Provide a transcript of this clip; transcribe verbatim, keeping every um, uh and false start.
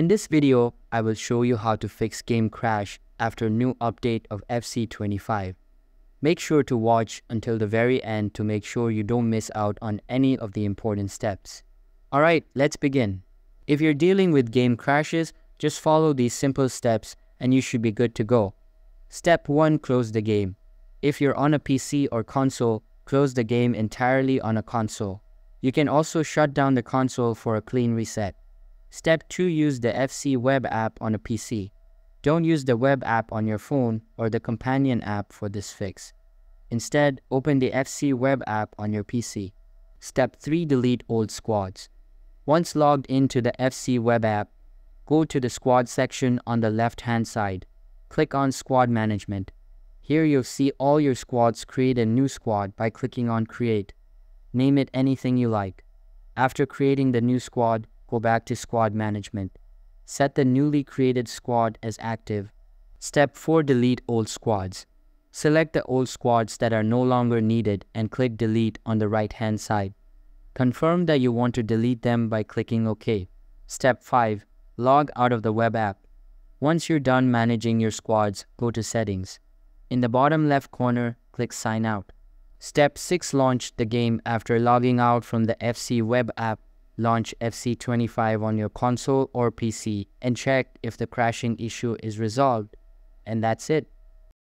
In this video, I will show you how to fix game crash after new update of E A F C twenty-five. Make sure to watch until the very end to make sure you don't miss out on any of the important steps. Alright, let's begin. If you're dealing with game crashes, just follow these simple steps and you should be good to go. Step one. Close the game. If you're on a P C or console, close the game entirely on a console. You can also shut down the console for a clean reset. Step two. Use the F C web app on a P C. Don't use the web app on your phone or the companion app for this fix. Instead, open the F C web app on your P C. Step three. Delete old squads. Once logged into the F C web app, go to the squad section on the left-hand side. Click on Squad Management. Here you'll see all your squads. Create a new squad by clicking on Create. Name it anything you like. After creating the new squad, go back to Squad Management. Set the newly created squad as active. Step four. Delete old squads. Select the old squads that are no longer needed and click Delete on the right-hand side. Confirm that you want to delete them by clicking OK. Step five. Log out of the web app. Once you're done managing your squads, go to Settings. In the bottom left corner, click Sign Out. Step six. Launch the game after logging out from the F C web app. Launch E A F C twenty-five on your console or P C and check if the crashing issue is resolved. And that's it.